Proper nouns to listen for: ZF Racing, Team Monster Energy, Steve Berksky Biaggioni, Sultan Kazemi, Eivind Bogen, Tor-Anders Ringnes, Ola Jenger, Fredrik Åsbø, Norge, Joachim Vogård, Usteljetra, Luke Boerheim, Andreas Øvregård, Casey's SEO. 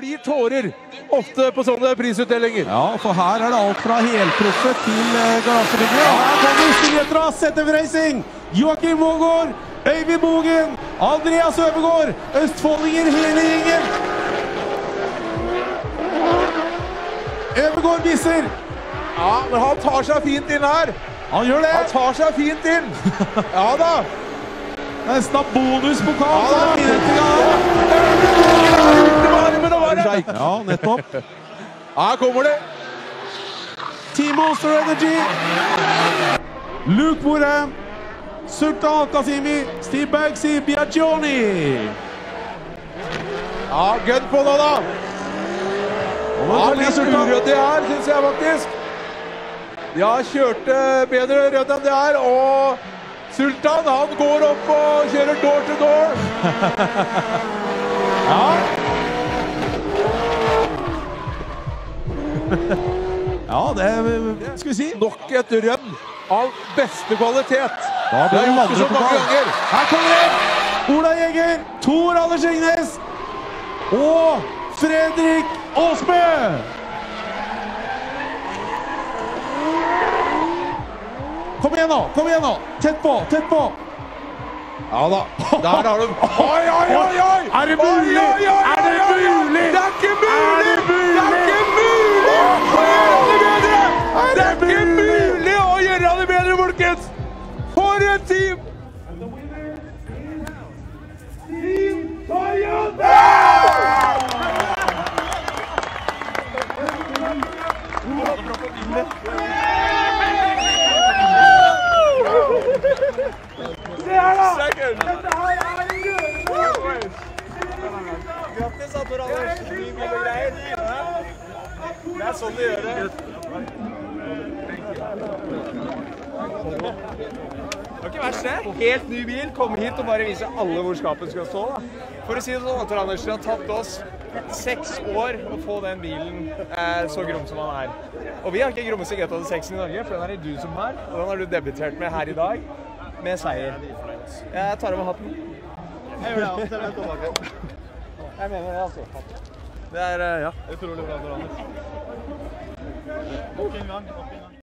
blir tårer ofte på sånne prisutdelinger. Ja, for her det alt fra helproffe til garasjebyggere. Ja, her kommer Usteljetra, ZF Racing, Joachim Vogård, Eivind Bogen, Andreas Øvregård, Østfoldinger, hele gjengen. Øvregård viser. Ja, men han tar seg fint inn her. Han gjør det. Han tar seg fint inn. Ja da. Nesten av bonuspokal. Ja, det minutter gang. Ja, nettopp. Her kommer det. Team Monster Energy. Luke Boerheim. Sultan Kazemi. Steve Berksky Biaggioni. Ja, gønn på nå da. Ja, litt urødt det her, synes jeg faktisk. De har kjørt bedre rødt enn det her, og Sultan, han går opp og kjører door to door. Ja. Ja, det skal vi si. Nok et rønn av beste kvalitet. Da blir det mange ganger. Her kommer det Ola Jenger, Tor-Anders Ringnes og Fredrik Åsbø. Kom igjen nå, kom igjen nå. Tett på, tett på. Ja da, der har du. Oi, oi, oi, oi. Er det mulig? Er det mulig? Det er ikke mulig! Det er ikke mulig! Det er ikke mulig å gjøre det bedre, folkens! For et team! Se her da! Dette her er en gøyere! Grattis, Tor Anders! Det er sånn det gjør det. Det var ikke verst det. Helt ny bil, komme hit og bare vise alle hvor skapen skal stå. For å si det sånn, Tor-Andersen har tatt oss 6 år å få den bilen så grom som han er. Og vi har ikke grommet seg etter 6 i Norge, for den er det du som har. Og den har du debutert med her i dag, med seier. Jeg tar over hatten. Jeg gjør det, alt jeg vet om hatten. Jeg mener det, altså. Det er, ja, utrolig bra, Tor-Anders. Nok en gang.